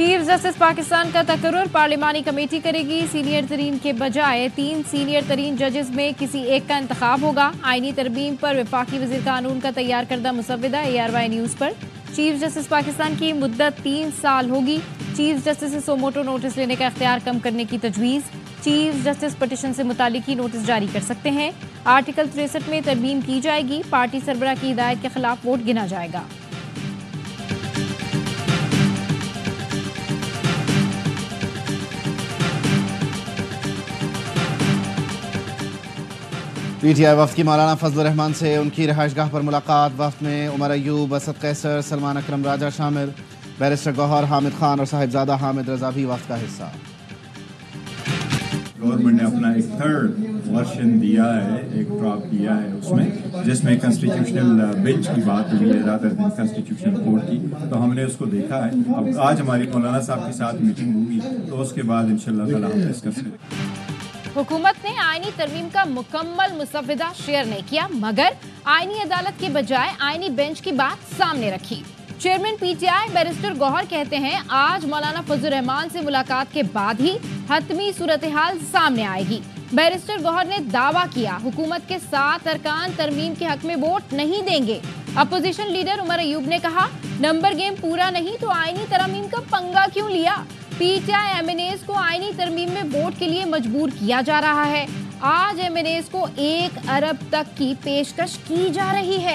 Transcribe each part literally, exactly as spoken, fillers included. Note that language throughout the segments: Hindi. चीफ जस्टिस पाकिस्तान का तकर्रुर, पार्लिमानी कमेटी करेगी। सीनियर तरीन के बजाय तीन सीनियर तरीन जजेस में किसी एक का इंतखाब होगा। आईनी तरमीम पर वफाकी वजीर कानून का तैयार करदा मुसविदा एआरवाई न्यूज़ पर। चीफ जस्टिस पाकिस्तान की मुद्दत तीन साल होगी। चीफ जस्टिस से सोमोटो नोटिस लेने का अख्तियार कम करने की तजवीज़। चीफ जस्टिस पटिशन से मुतालिकी नोटिस जारी कर सकते हैं। आर्टिकल तिरसठ में तरमीम की जाएगी। पार्टी सरबराह की हिदायत के खिलाफ वोट गिना जाएगा। पीटीआई वफ्द की मौलाना फजल उर-रहमान से उनकी रहाइशगाह पर मुलाकात। वफ्द में उमर अयूब, असद कैसर, सलमान अकरम राजा शामिल। बैरिस्टर गौहर हामिद खान और साहिबजादा हामिद रजा भी वफ्द का हिस्सा। गवर्नमेंट ने अपना एक थर्ड वर्शन दिया है, एक ड्राफ्ट दिया है उसमें, जिसमें कॉन्स्टिट्यूशनल बेंच की बात हुई है, ज़्यादा कॉन्स्टिट्यूशनल कोर्ट की, तो हमने उसको देखा है। अब आज हमारी मौलाना साहब के साथ मीटिंग होगी, तो उसके बाद इंशाल्लाह ताला हम डिस्कस करेंगे। हुकूमत ने आईनी तरमीम का मुकम्मल मुसविदा शेयर नहीं किया, मगर आईनी अदालत के बजाय आईनी बेंच की बात सामने रखी। चेयरमैन पीटीआई बैरिस्टर गौहर कहते हैं, आज मौलाना फजल रहमान से मुलाकात के बाद ही हतमी सूरत-ए-हाल सामने आएगी। बैरिस्टर गौहर ने दावा किया, हुकूमत के सात अरकान तरमीम के हक में वोट नहीं देंगे। अपोजिशन लीडर उमर अयूब ने कहा, नंबर गेम पूरा नहीं तो आईनी तरमीम का पंगा क्यों लिया। पीटीआई एमएनएस को आईनी तरमीम में वोट के लिए मजबूर किया जा रहा है। आज एमएनएस को एक अरब तक की पेशकश की जा रही है।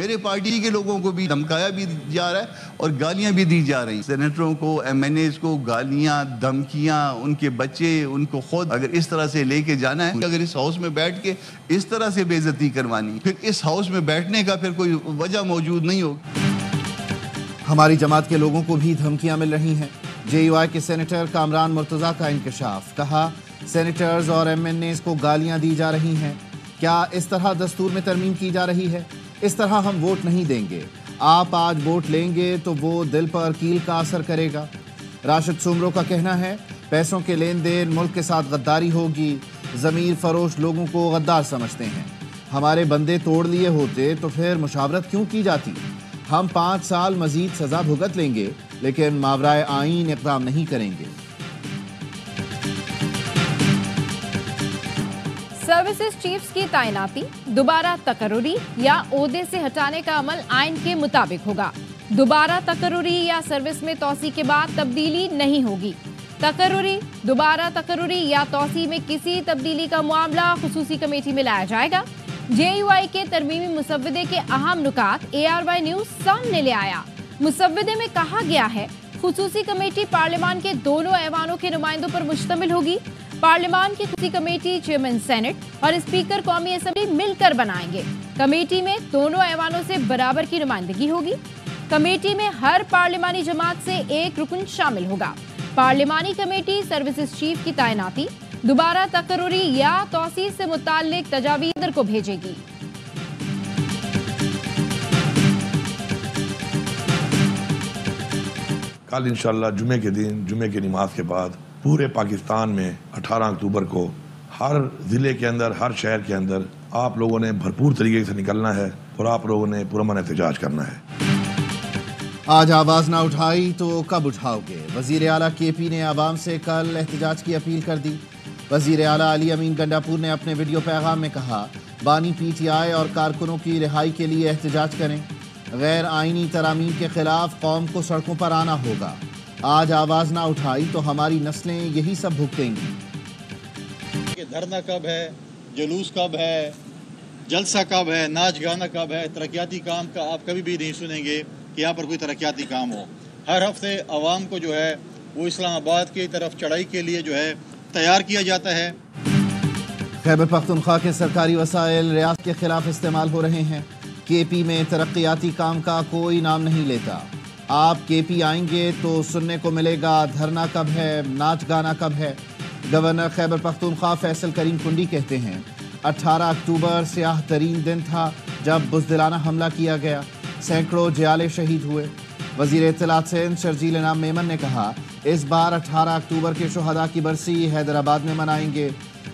मेरे पार्टी के लोगों को भी धमकाया भी जा रहा है और गालियां भी दी जा रही हैं। सेनेटरों को, एमएनएस को गालियां, धमकियां, उनके बच्चे, उनको खुद अगर इस तरह से लेके जाना है, अगर इस हाउस में बैठ के इस तरह से बेइज्जती करवानी, फिर इस हाउस में बैठने का फिर कोई वजह मौजूद नहीं होगी। हमारी जमात के लोगों को भी धमकियां मिल रही हैं। जेयूआई के सेनेटर कामरान मुर्तजा का इंकशाफ, कहा सेनेटर्स और एमएनएस को गालियां दी जा रही हैं। क्या इस तरह दस्तूर में तरमीम की जा रही है? इस तरह हम वोट नहीं देंगे। आप आज वोट लेंगे तो वो दिल पर कील का असर करेगा। राशिद सुमरो का कहना है, पैसों के लेन देन, मुल्क के साथ गद्दारी होगी। ज़मीर फरोश लोगों को गद्दार समझते हैं। हमारे बंदे तोड़ लिए होते तो फिर मुशावरत क्यों की जाती। हम पाँच साल मजीद सजा भुगत लेंगे, लेकिन मावराए आईन इक़दाम नहीं करेंगे। सर्विसेज चीफ्स की तैनाती दोबारा तकर्रुरी या ओहदे से हटाने का अमल आईन के मुताबिक होगा। दोबारा तकर्रुरी या सर्विस में तौसी के बाद तब्दीली नहीं होगी। तकर्रुरी, दोबारा तकर्रुरी या तौसी में किसी तब्दीली का मामला खुसूसी कमेटी में लाया जाएगा। जेयूआई के तरमीमी मुसव्विदे के अहम नुकात एआरवाई न्यूज सामने ले आया। मुसव्विदे में कहा गया है, खुसूसी कमेटी पार्लियामान के दोनों ऐवानों के नुमाइंदों पर मुश्तमिल होगी। पार्लियामान की खुसूसी कमेटी चेयरमैन सेनेट और स्पीकर कौमी असम्बली मिलकर बनाएंगे। कमेटी में दोनों ऐवानों से बराबर की नुमाइंदगी होगी। कमेटी में हर पार्लियामानी जमात से एक रुकन शामिल होगा। पार्लियामानी कमेटी सर्विसेज चीफ की तैनाती, दोबारा तकर्रुरी या तौसीस से मुतालिक तजावीज़ को भेजेगी। कल इंशाल्लाह जुमे के दिन, जुमे की नमाज के बाद पूरे पाकिस्तान में अठारह अक्टूबर को हर जिले के अंदर, हर शहर के अंदर आप लोगों ने भरपूर तरीके से निकलना है और आप लोगों ने पुरमन एहतजाज करना है। आज आवाज़ ना उठाई तो कब उठाओगे? वज़ीर आला के पी ने आवाम से कल एहतजाज की अपील कर दी। वज़ीर आला अली अमीन गंडापुर ने अपने वीडियो पैगाम में कहा, बानी पीटीआई और कारकुनों की रिहाई के लिए एहतजाज करें। गैर आइनी तरामीम के खिलाफ कौम को सड़कों पर आना होगा। आज आवाज़ ना उठाई तो हमारी नस्लें यही सब भुगतेंगी। धरना कब है, जुलूस कब है, जलसा कब है, नाच गाना कब है? तरक्याती काम का आप कभी भी नहीं सुनेंगे कि यहाँ पर कोई तरक्याती काम हो। हर हफ्ते आवाम को जो है वो इस्लामाबाद की तरफ चढ़ाई के लिए जो है तैयार किया जाता है। खैबर पख्तूनख्वा के सरकारी वसाइल रियासत के खिलाफ इस्तेमाल हो रहे हैं। के पी में तरक्याती काम का कोई नाम नहीं लेता। आप के पी आएंगे तो सुनने को मिलेगा धरना कब है, नाच गाना कब है। गवर्नर खैबर पख्तूनख्वा फैसल करीम कुंडी कहते हैं, अट्ठारह अक्टूबर स्याह तरीन दिन था जब बुजदिलाना हमला किया गया, सैकड़ों जयाले शहीद हुए। वजीर इत्तलात सिंध शर्जील नाम मेमन ने कहा, इस बार अठारह अक्टूबर के शोहदा की बरसी हैदराबाद में मनाएंगे।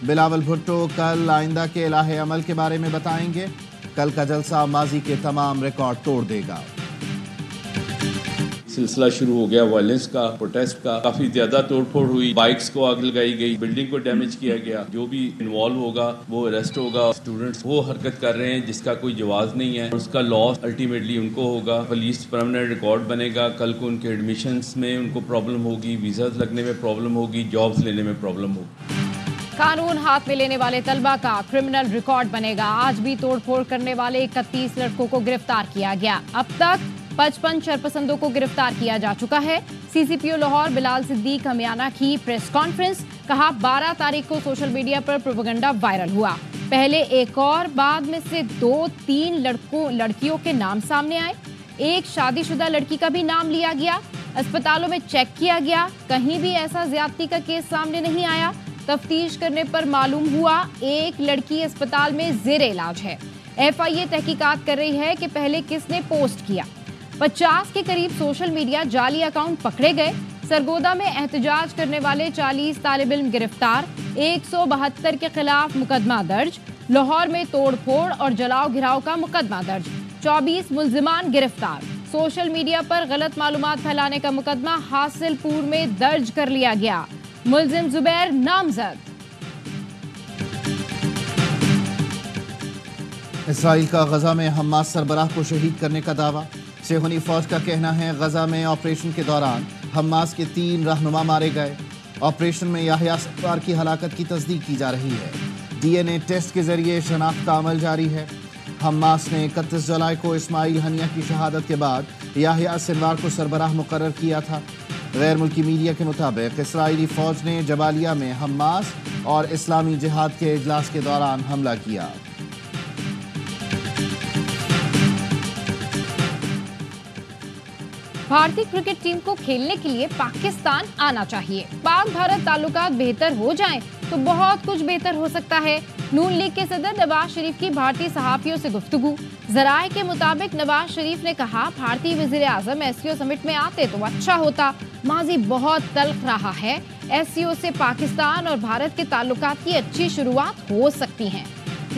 बिलावल भुट्टो कल आइंदा के लाहे अमल के बारे में बताएंगे। कल का जलसा माजी के तमाम रिकॉर्ड तोड़ देगा। सिलसिला शुरू हो गया वायलेंस का, प्रोटेस्ट का, काफी ज्यादा तोड़फोड़ हुई, बाइक्स को आग लगाई गई, बिल्डिंग को डैमेज किया गया, जो भी इन्वॉल्व होगा वो अरेस्ट होगा। स्टूडेंट्स वो हरकत कर रहे हैं जिसका कोई जवाब नहीं है, उसका लॉस अल्टीमेटली उनको होगा, पुलिस परमानेंट रिकॉर्ड बनेगा, कल को उनके एडमिशन में उनको प्रॉब्लम होगी, वीजा लगने में प्रॉब्लम होगी, जॉब्स लेने में प्रॉब्लम होगी। कानून हाथ में लेने वाले तलबा का क्रिमिनल रिकॉर्ड बनेगा। आज भी तोड़फोड़ करने वाले इकतीस लड़कों को गिरफ्तार किया गया। अब तक पचपन शरपसंदों को गिरफ्तार किया जा चुका है। सीसीपीओ लाहौर बिलाल सिद्दीक हमियाना की प्रेस कॉन्फ्रेंस, कहा बारह तारीख को सोशल मीडिया पर प्रोपेगेंडा वायरल हुआ, पहले एक और बाद में से दो तीन लड़कों लड़कियों के नाम सामने आए, एक शादीशुदा लड़की का भी नाम लिया गया, अस्पतालों में चेक किया गया, कहीं भी ऐसा ज्यादती का केस सामने नहीं आया। तफ्तीश करने पर मालूम हुआ एक लड़की अस्पताल में जेरे इलाज है। एफ आई ए तहकीकात कर रही है कि पहले किसने पोस्ट किया। पचास के करीब सोशल मीडिया जाली अकाउंट पकड़े गए। सरगोदा में एहतजाज करने वाले चालीस तालिब इल्म गिरफ्तार, एक सौ बहत्तर के खिलाफ मुकदमा दर्ज। लाहौर में तोड़फोड़ और जलाओ घिराव का मुकदमा दर्ज, चौबीस मुलजिमान गिरफ्तार। सोशल मीडिया पर गलत मालूमात फैलाने का मुकदमा हासिलपुर में दर्ज कर लिया गया, मुलजिम जुबैर नामजद। इसराइल का गजा में हमास सरबराह को शहीद करने का दावा। सेहूनी फौज का कहना है गजा में ऑपरेशन के दौरान हमास के तीन रहनुमा मारे गए। ऑपरेशन में याहिया सिनवार की हलाकत की तस्दीक की जा रही है। डी एन ए टेस्ट के जरिए शनाख्त का अमल जारी है। हमास ने इकतीस जुलाई को इस्माइल हनिया की शहादत के बाद याहिया सिनवार को सरबराह मुकर्रर किया था। गैर मुल्की मीडिया के मुताबिक इसराइली फौज ने जबालिया में हमास और इस्लामी जिहाद के इजलास के दौरान हमला किया। भारतीय क्रिकेट टीम को खेलने के लिए पाकिस्तान आना चाहिए। पाक भारत ताल्लुकात बेहतर हो जाएं तो बहुत कुछ बेहतर हो सकता है। नून लीग के सदर नवाज शरीफ की भारतीय सहाफियों से गुफ्तगू। जराए के मुताबिक नवाज शरीफ ने कहा भारतीय वजीर आजम एस सी ओ समिट में आते तो अच्छा होता, माजी बहुत तल्ख रहा है। एस सी ओ से पाकिस्तान और भारत के ताल्लुकात की अच्छी शुरुआत हो सकती है।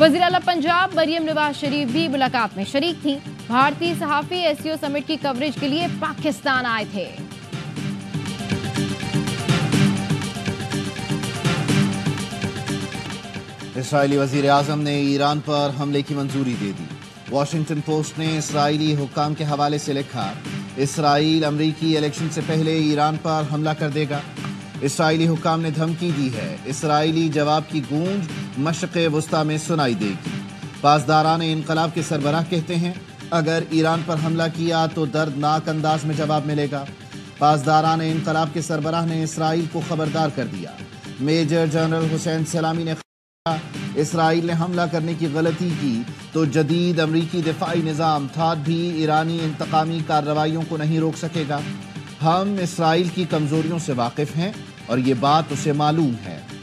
वजीर आला पंजाब मरियम नवाज शरीफ भी मुलाकात में शरीक थी। भारतीय सहाफी एस सी ओ समिट की कवरेज के लिए पाकिस्तान आए थे। इसराइली वजीर आजम ने ईरान पर हमले की मंजूरी दे दी। वॉशिंगटन पोस्ट ने इसराइली हुक्काम के हवाले से लिखा इसराइल अमरीकी इलेक्शन से पहले ईरान पर हमला कर देगा। इसराइली हुक्काम ने धमकी दी है। इसराइली जवाब की गूंज मशरिक़ वस्ता में सुनाई देगी। पासदारान इनकलाब के सरबराह कहते हैं अगर ईरान पर हमला किया तो दर्दनाक अंदाज में जवाब मिलेगा। पासदारान इनकलाब के सरबराह ने इसराइल को खबरदार कर दिया। मेजर जनरल हुसैन सलामी ने कहा इसराइल ने हमला करने की गलती की तो जदीद अमरीकी दिफाई निज़ाम थाद भी ईरानी इंतकामी कार्रवाइयों को नहीं रोक सकेगा। हम इसराइल की कमज़ोरियों से वाकिफ़ हैं और ये बात उसे मालूम है।